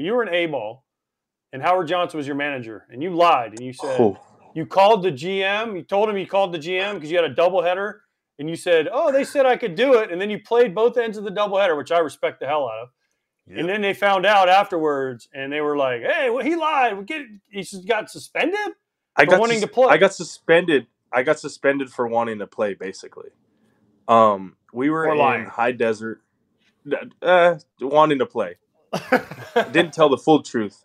you were an A-ball, and Howard Johnson was your manager, and you lied, and you said you called the GM. You told him you called the GM because you had a doubleheader, and you said, "Oh, they said I could do it," and then you played both ends of the doubleheader, which I respect the hell out of. Yep. And then they found out afterwards, and they were like, "Hey, well, he lied. He just got suspended for wanting to play." I got suspended for wanting to play, basically. We were in High Desert, wanting to play. Didn't tell the full truth.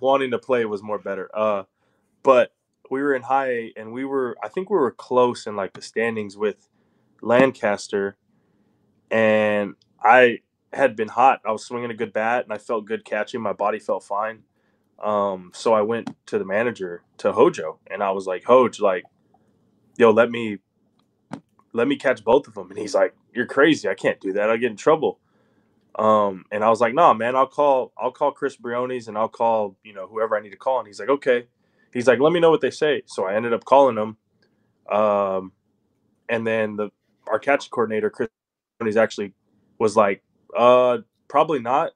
Wanting to play was more better. But we were in High, and I think we were close in like the standings with Lancaster, and I had been hot. I was swinging a good bat, and I felt good catching. My body felt fine. So I went to the manager, to Hojo, and I was like, "Hoj, like, yo, let me catch both of them." And he's like, "You're crazy. I can't do that. I'll get in trouble." And I was like, "Nah, man, I'll call Chris Briones, and I'll call, whoever I need to call." And he's like, "Okay." He's like, "Let me know what they say." So I ended up calling him. And then our catch coordinator, Chris Briones, actually was like, probably not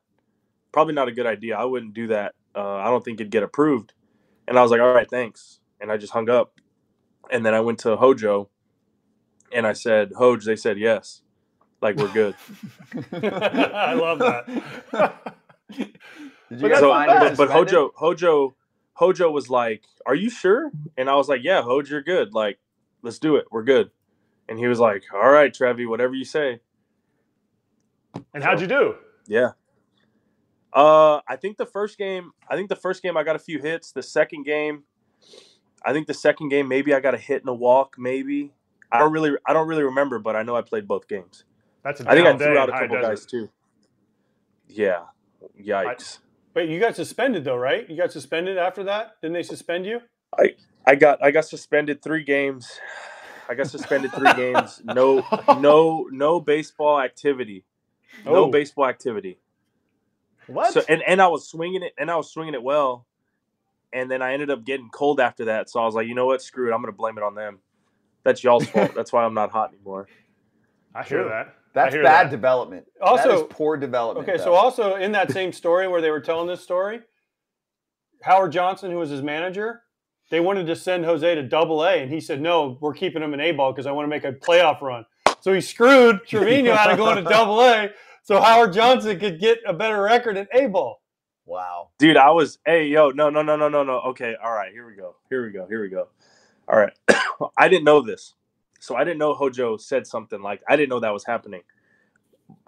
a good idea. I wouldn't do that. I don't think it'd get approved." And I was like, "All right, thanks." And I just hung up. And then I went to Hojo, and I said, "Hoj, they said yes. Like, we're good." I love that. But Hojo was like, "Are you sure?" And I was like, "Yeah, Hoj, you're good. Like, let's do it. We're good." And he was like, "All right, Trevi, whatever you say." And so, how'd you do? Yeah. I think the first game I got a few hits. The second game maybe I got a hit and a walk, maybe. I don't really remember, but I know I played both games. That's a down day. I think I threw out a couple guys too. Yeah. Yikes. But you got suspended though, right? You got suspended after that? Didn't they suspend you? I got suspended 3 games. No baseball activity. No baseball activity. What? So, and I was swinging it well, and then I ended up getting cold after that. So I was like, you know what? Screw it. I'm gonna blame it on them. That's y'all's fault. That's why I'm not hot anymore. I hear that. That's bad development. Also, that is poor development. Okay, so also in that same story where they were telling this story, Howard Johnson, who was his manager, they wanted to send Jose to Double-A, and he said, "No, we're keeping him in A-ball because I want to make a playoff run." So he screwed Trevino out of going to Double-A. So Howard Johnson could get a better record at A-ball. Wow. Dude, no. Okay, all right, here we go. All right. I didn't know this. So I didn't know Hojo said something like, I didn't know that was happening.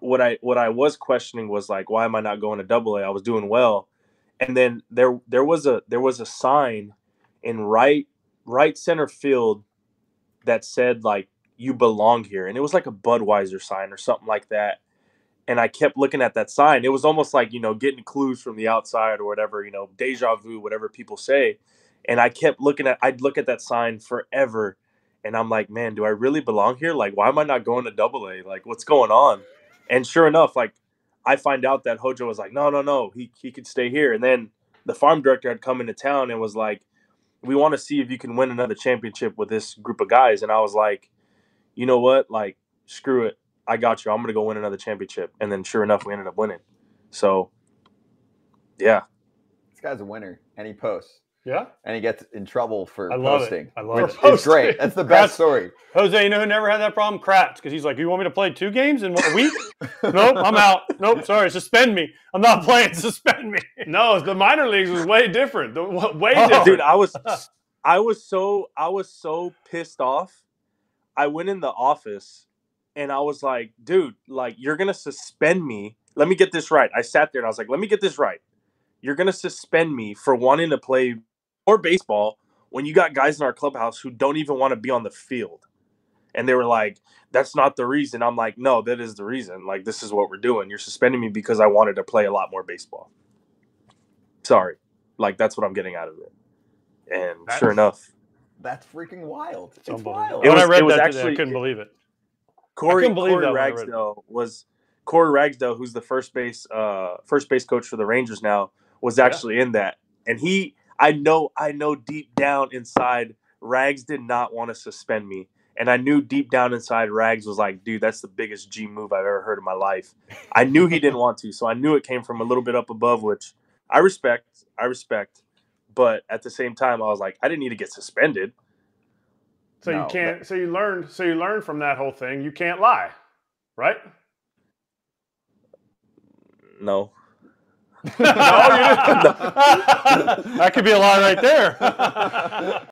What I was questioning was like, why am I not going to Double-A? I was doing well. And then there was a sign in right center field that said like, "You belong here." And it was like a Budweiser sign or something like that. And I kept looking at that sign. It was almost like, getting clues from the outside or whatever, deja vu, whatever people say. And I kept looking at – I'd look at that sign forever. And I'm like, man, do I really belong here? Like, why am I not going to Double-A? Like, what's going on? And sure enough, like, I find out that Hojo was like, no, he could stay here. And then the farm director had come into town and was like, "We want to see if you can win another championship with this group of guys." And I was like, you know what? Like, screw it. I got you. I'm going to go win another championship. And then sure enough, we ended up winning. So, yeah. This guy's a winner, and he posts. Yeah. And he gets in trouble for posting. I love it. It's great. That's the best story. Jose, you know who never had that problem? Kratz, because he's like, "You want me to play 2 games in a week?" "Nope, I'm out. Nope, sorry, suspend me. I'm not playing. Suspend me." No, the minor leagues was way different. Way different. Dude, I was so pissed off. I went in the office. And I was like, "Dude, like, you're going to suspend me." Let me get this right. I sat there and I was like, "Let me get this right. You're going to suspend me for wanting to play more baseball when you got guys in our clubhouse who don't even want to be on the field." And they were like, "That's not the reason." I'm like, "No, that is the reason. Like, this is what we're doing. You're suspending me because I wanted to play a lot more baseball. Sorry. Like, that's what I'm getting out of it." And sure enough. That's freaking wild. It's wild. When I read that today, I couldn't believe it. Corey Ragsdale, who's the first base coach for the Rangers now, was actually in that, and I know deep down inside, Rags did not want to suspend me, And I knew deep down inside Rags was like, dude, that's the biggest G move I've ever heard in my life. I knew he didn't want to. So I knew it came from a little bit up above, which I respect. But at the same time, I was like, I didn't need to get suspended. So no, you can't. But, so you learned from that whole thing. You can't lie, right? No. No, you didn't. That could be a lie right there.